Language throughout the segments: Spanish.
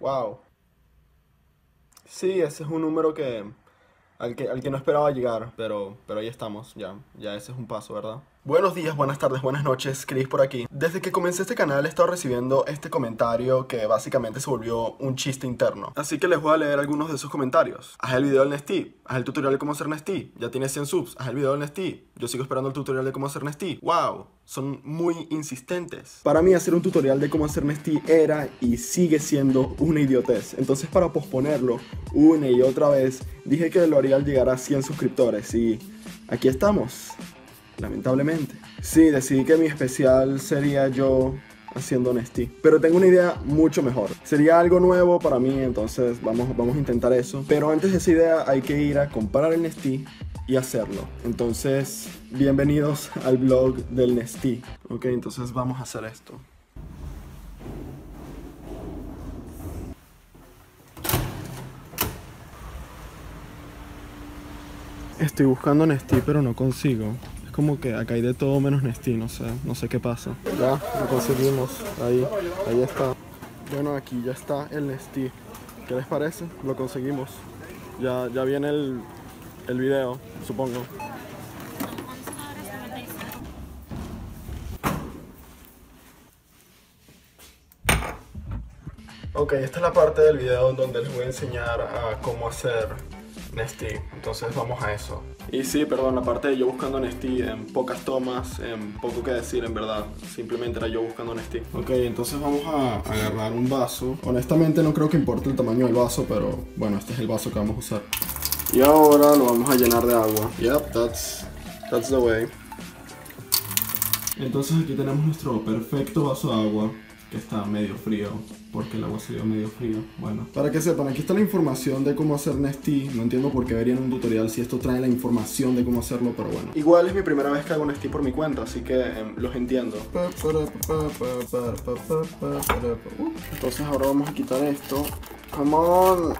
Wow. Sí, ese es un número al que no esperaba llegar, pero ahí estamos, ya ese es un paso, ¿verdad? Buenos días, buenas tardes, buenas noches, Chris por aquí. Desde que comencé este canal he estado recibiendo este comentario que básicamente se volvió un chiste interno. Así que les voy a leer algunos de esos comentarios. Haz el video del Nestea, haz el tutorial de cómo hacer Nestea, ya tienes 100 subs, haz el video del Nestea, yo sigo esperando el tutorial de cómo hacer Nestea. ¡Wow! Son muy insistentes. Para mí hacer un tutorial de cómo hacer Nestea era y sigue siendo una idiotez. Entonces para posponerlo una y otra vez, dije que lo haría al llegar a 100 suscriptores y aquí estamos. Lamentablemente. Sí, decidí que mi especial sería yo haciendo Nestea. Pero tengo una idea mucho mejor. Sería algo nuevo para mí, entonces vamos a intentar eso. Pero antes de esa idea hay que ir a comprar el Nestea y hacerlo. Entonces, bienvenidos al vlog del Nestea. Ok, entonces vamos a hacer esto. Estoy buscando Nestea, pero no consigo. Como que acá hay de todo menos Nestea, no sé qué pasa. Ya, lo conseguimos, ahí está. Bueno, aquí ya está el Nestea. ¿Qué les parece? Lo conseguimos. Ya viene el video, supongo. Ok, esta es la parte del video donde les voy a enseñar a cómo hacer Nestea, entonces vamos a eso. Y sí, perdón, la parte de yo buscando Nestea en pocas tomas, en poco que decir en verdad, simplemente era yo buscando Nestea. Ok, entonces vamos a agarrar un vaso. Honestamente no creo que importe el tamaño del vaso, pero bueno, este es el vaso que vamos a usar. Y ahora lo vamos a llenar de agua. Yep, that's the way. Entonces aquí tenemos nuestro perfecto vaso de agua, que está medio frío, porque el agua se dio medio frío. Bueno, para que sepan, aquí está la información de cómo hacer Nestea. No entiendo por qué verían un tutorial si esto trae la información de cómo hacerlo, pero bueno. Igual es mi primera vez que hago Nestea por mi cuenta, así que los entiendo. Entonces ahora vamos a quitar esto. Come on.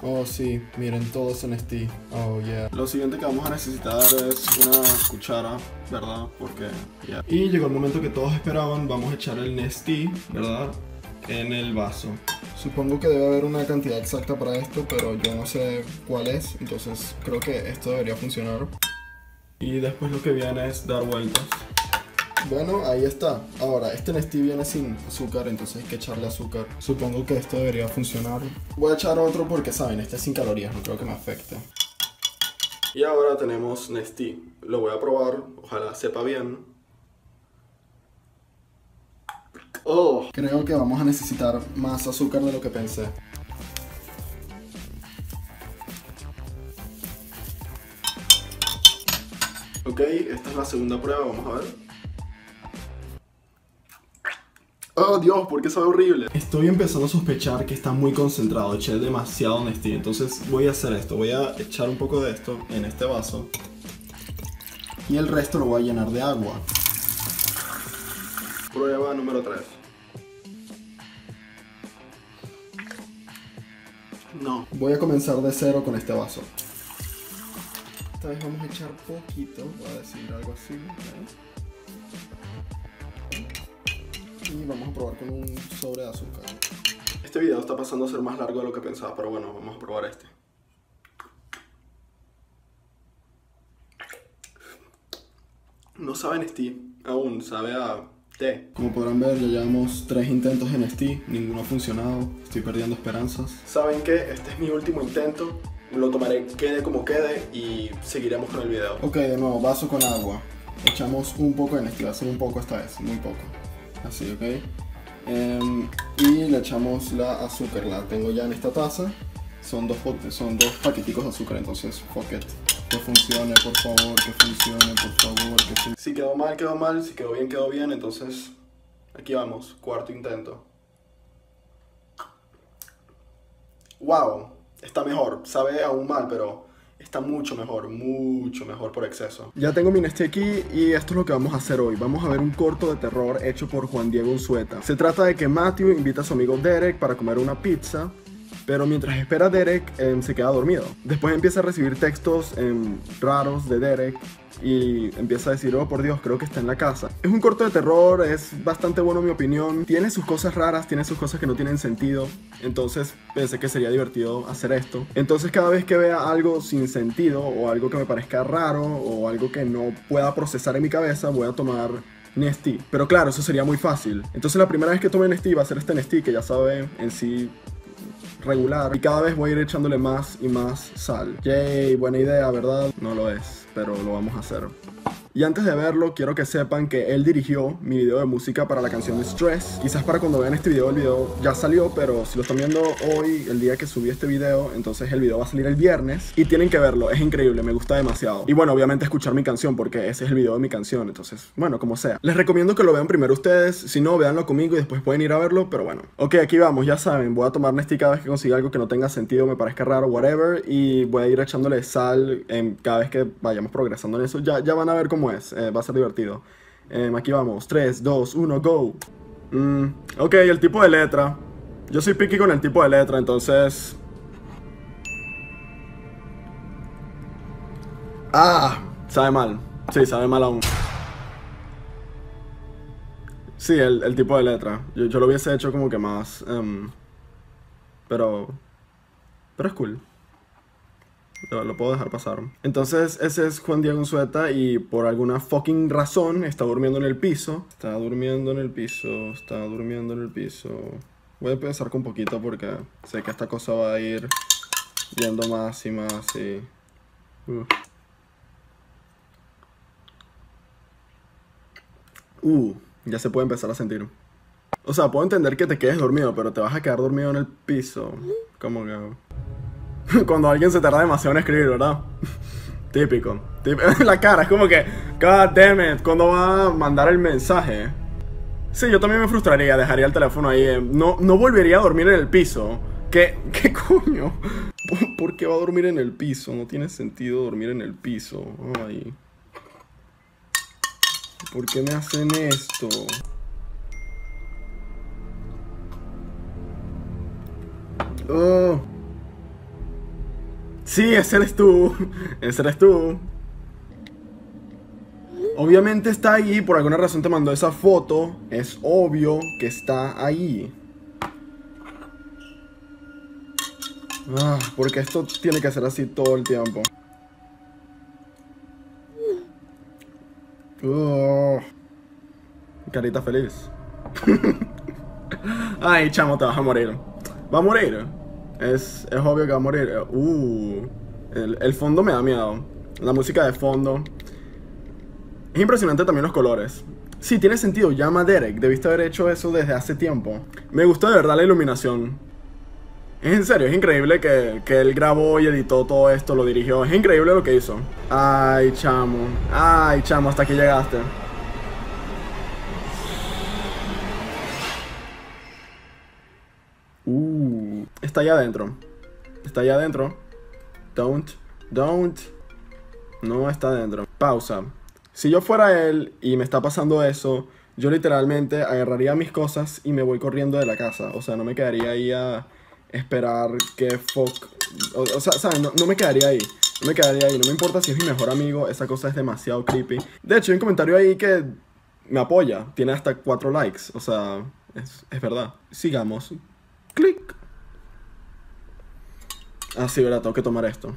Oh sí, miren, todo es Nestea. Oh yeah. Lo siguiente que vamos a necesitar es una cuchara, ¿verdad? Porque ya. Yeah. Y llegó el momento que todos esperaban. Vamos a echar el Nestea, ¿verdad? En el vaso. Supongo que debe haber una cantidad exacta para esto, pero yo no sé cuál es. Entonces creo que esto debería funcionar. Y después lo que viene es dar vueltas. Bueno, ahí está. Ahora, este Nestea viene sin azúcar, entonces hay que echarle azúcar. Supongo que esto debería funcionar. Voy a echar otro porque, saben, este es sin calorías, no creo que me afecte. Y ahora tenemos Nestea. Lo voy a probar, ojalá sepa bien. Oh, creo que vamos a necesitar más azúcar de lo que pensé. Ok, esta es la segunda prueba, vamos a ver. Oh Dios, ¿por qué sabe horrible? Estoy empezando a sospechar que está muy concentrado. Eché demasiado Nestea, entonces voy a hacer esto. Voy a echar un poco de esto en este vaso y el resto lo voy a llenar de agua. Prueba número 3. No. Voy a comenzar de cero con este vaso. Esta vez vamos a echar poquito, voy a decir algo así, ¿no? Y vamos a probar con un sobre de azúcar. Este video está pasando a ser más largo de lo que pensaba, pero bueno, vamos a probar este. No sabe a Nestea, aún sabe a té. Como podrán ver, ya llevamos 3 intentos en Nestea, ninguno ha funcionado, estoy perdiendo esperanzas. ¿Saben qué? Este es mi último intento, lo tomaré quede como quede y seguiremos con el video. Ok, de nuevo, vaso con agua. Echamos un poco de Nestea, va a ser un poco esta vez, muy poco. Así, ok. Y le echamos la azúcar, la tengo ya en esta taza. Son dos paqueticos de azúcar, entonces fuck it. Que funcione, por favor, que funcione, por favor. Si quedó mal, quedó mal, si quedó bien, quedó bien. Entonces, aquí vamos, cuarto intento. Wow, está mejor, sabe aún mal, pero está mucho mejor por exceso. Ya tengo mi Nestea aquí y esto es lo que vamos a hacer hoy. Vamos a ver un corto de terror hecho por Juan Diego Unzueta. Se trata de que Matthew invita a su amigo Derek para comer una pizza, pero mientras espera a Derek, se queda dormido. Después empieza a recibir textos raros de Derek y empieza a decir, oh por Dios, creo que está en la casa. Es un corto de terror, es bastante bueno en mi opinión, tiene sus cosas raras, tiene sus cosas que no tienen sentido, entonces pensé que sería divertido hacer esto. Entonces cada vez que vea algo sin sentido o algo que me parezca raro o algo que no pueda procesar en mi cabeza, voy a tomar Nestea, pero claro, eso sería muy fácil. Entonces la primera vez que tome Nestea va a ser este Nestea que ya sabe en sí regular, y cada vez voy a ir echándole más y más sal. Yay, buena idea, ¿verdad? No lo es, pero lo vamos a hacer. Y antes de verlo, quiero que sepan que él dirigió mi video de música para la canción de Stress. Quizás para cuando vean este video, el video ya salió, pero si lo están viendo hoy, el día que subí este video, entonces el video va a salir el viernes. Y tienen que verlo, es increíble, me gusta demasiado. Y bueno, obviamente escuchar mi canción, porque ese es el video de mi canción, entonces, bueno, como sea. Les recomiendo que lo vean primero ustedes, si no, véanlo conmigo y después pueden ir a verlo, pero bueno. Ok, aquí vamos, ya saben, voy a tomar Nestea cada vez que consiga algo que no tenga sentido, me parezca raro, whatever. Y voy a ir echándole sal cada vez que vayamos progresando en eso. Ya van a ver cómo es, va a ser divertido. Aquí vamos, 3, 2, 1, go. Ok, el tipo de letra. Yo soy picky con el tipo de letra, entonces... Ah, sabe mal. Sí, sabe mal aún. Sí, el tipo de letra. Yo lo hubiese hecho como que más... Pero es cool. Lo puedo dejar pasar. Entonces ese es Juan Diego Unzueta y por alguna fucking razón está durmiendo en el piso. Está durmiendo en el piso, está durmiendo en el piso. Voy a pensar con poquito porque sé que esta cosa va a ir yendo más y más y... ya se puede empezar a sentir. O sea, puedo entender que te quedes dormido, pero te vas a quedar dormido en el piso. Como que... Cuando alguien se tarda demasiado en escribir, ¿verdad? Típico. La cara, es como que, God damn it, ¿cuándo va a mandar el mensaje? Sí, yo también me frustraría, dejaría el teléfono ahí. No volvería a dormir en el piso. ¿Qué coño? ¿Por qué va a dormir en el piso? No tiene sentido dormir en el piso. Ay. ¿Por qué me hacen esto? Oh. Sí, ese eres tú. Ese eres tú. Obviamente está ahí. Por alguna razón te mandó esa foto. Es obvio que está ahí. Porque esto tiene que ser así todo el tiempo. Carita feliz. Ay, chamo, te vas a morir. Va a morir. Es obvio que va a morir. El fondo me da miedo. La música de fondo. Es impresionante también los colores. Sí, tiene sentido. Llama a Derek. Debiste haber hecho eso desde hace tiempo. Me gusta de verdad la iluminación. Es en serio, es increíble que él grabó y editó todo esto, lo dirigió. Es increíble lo que hizo. Ay, chamo. Ay, chamo, hasta aquí llegaste. Está allá adentro. Está allá adentro. Don't. No está adentro. Pausa. Si yo fuera él y me está pasando eso, yo literalmente agarraría mis cosas y me voy corriendo de la casa. O sea, no me quedaría ahí a esperar que fuck. O sea, ¿saben? No me quedaría ahí. No me quedaría ahí. No me importa si es mi mejor amigo. Esa cosa es demasiado creepy. De hecho, hay un comentario ahí que me apoya. Tiene hasta 4 likes. O sea, es verdad. Sigamos. Clic. Ah, sí, verdad, tengo que tomar esto.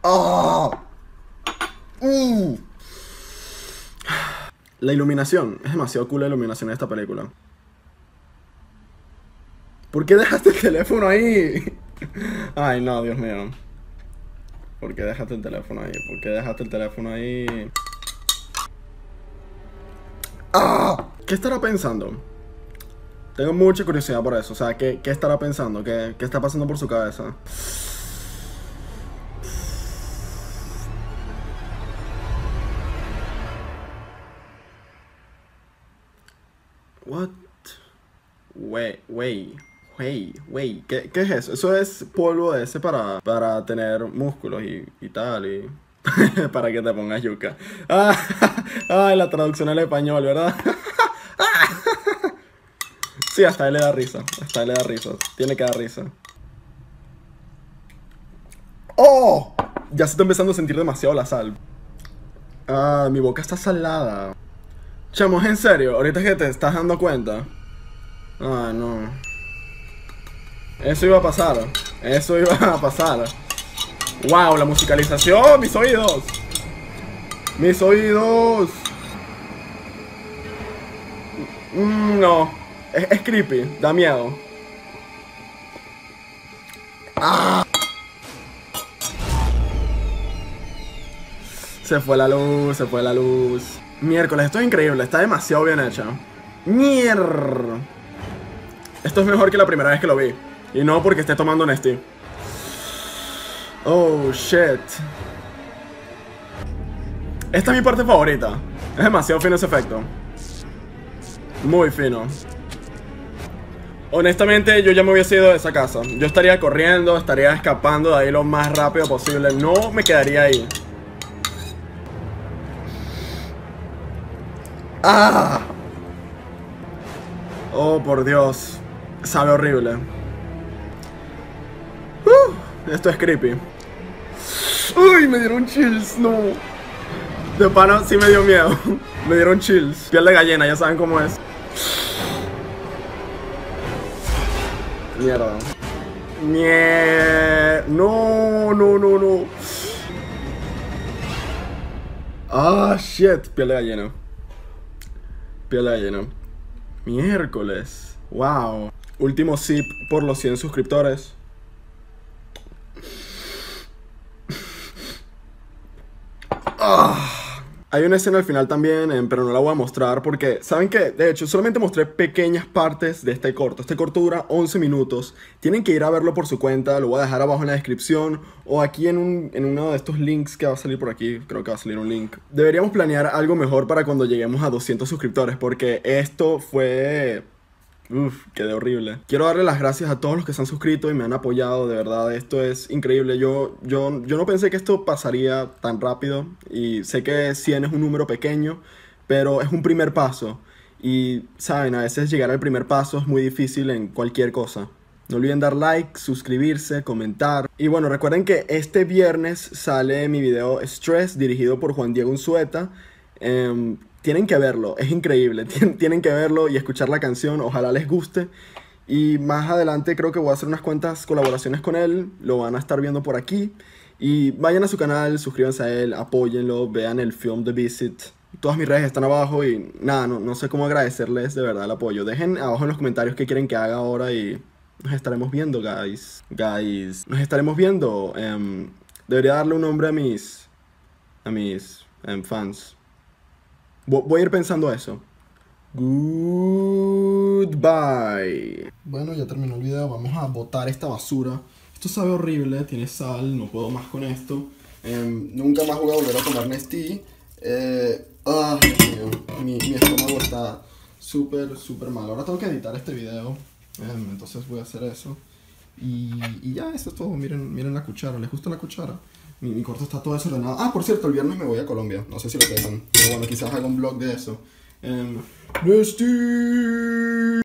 ¡Oh! La iluminación. Es demasiado cool la iluminación de esta película. ¿Por qué dejaste el teléfono ahí? Ay, no, Dios mío. ¿Por qué dejaste el teléfono ahí? ¿Por qué dejaste el teléfono ahí? ¡Ah! ¿Qué estará pensando? Tengo mucha curiosidad por eso, o sea, ¿qué estará pensando? ¿Qué está pasando por su cabeza? What? Wey, ¿qué es eso? Eso es polvo ese para tener músculos y tal, y... para que te pongas yuca. Ay, la traducción al español, ¿verdad? Sí, hasta él le da risa. Hasta él le da risa. Tiene que dar risa. ¡Oh! Ya se está empezando a sentir demasiado la sal. Ah, mi boca está salada. Chamo, ¿en serio? Ahorita es que te estás dando cuenta. Ah, no. Eso iba a pasar. Eso iba a pasar. Wow, la musicalización. Mis oídos. Mis oídos. No. Es creepy. Da miedo. Ah. Se fue la luz, se fue la luz. Miércoles, esto es increíble, está demasiado bien hecha. Mierda. Esto es mejor que la primera vez que lo vi. Y no porque esté tomando Nestea. Oh, shit. Esta es mi parte favorita. Es demasiado fino ese efecto. Muy fino. Honestamente, yo ya me hubiese ido de esa casa. Yo estaría corriendo, estaría escapando de ahí lo más rápido posible. No me quedaría ahí. ¡Ah! Oh, por Dios. Sabe horrible. Esto es creepy. ¡Uy! Me dieron chills, no. De pana sí me dio miedo. Me dieron chills. Piel de gallina, ya saben cómo es. Mierda. No, no, no, no. Ah, shit. Piel de gallina. Piel de gallina. Miércoles. Wow. Último zip por los 100 suscriptores. Hay una escena al final también, pero no la voy a mostrar porque, ¿saben qué? De hecho, solamente mostré pequeñas partes de este corto. Este corto dura 11 minutos. Tienen que ir a verlo por su cuenta. Lo voy a dejar abajo en la descripción o aquí en uno de estos links que va a salir por aquí. Creo que va a salir un link. Deberíamos planear algo mejor para cuando lleguemos a 200 suscriptores porque esto fue... Uf, quedé horrible. Quiero darle las gracias a todos los que se han suscrito y me han apoyado, de verdad, esto es increíble. Yo no pensé que esto pasaría tan rápido y sé que 100 es un número pequeño, pero es un primer paso. Y, saben, a veces llegar al primer paso es muy difícil en cualquier cosa. No olviden dar like, suscribirse, comentar. Y bueno, recuerden que este viernes sale mi video Stress, dirigido por Juan Diego Unzueta. Tienen que verlo, es increíble, tienen que verlo y escuchar la canción, ojalá les guste. Y más adelante creo que voy a hacer unas cuantas colaboraciones con él, lo van a estar viendo por aquí. Y vayan a su canal, suscríbanse a él, apóyenlo, vean el film The Visit. Todas mis redes están abajo y nada, no sé cómo agradecerles de verdad el apoyo. Dejen abajo en los comentarios qué quieren que haga ahora y nos estaremos viendo, guys. Guys, nos estaremos viendo. Debería darle un nombre a mis fans. Voy a ir pensando eso. Goodbye. Bueno, ya terminó el video. Vamos a botar esta basura. Esto sabe horrible, tiene sal, no puedo más con esto. Nunca más voy a volver a tomar Nestea. Mi estómago está súper mal. Ahora tengo que editar este video. Entonces voy a hacer eso. Y ya, eso es todo. Miren la cuchara. ¿Les gusta la cuchara? Mi corto está todo desordenado. Ah, por cierto, el viernes me voy a Colombia. No sé si lo dejan. Pero bueno, quizás haga un vlog de eso. Nestea.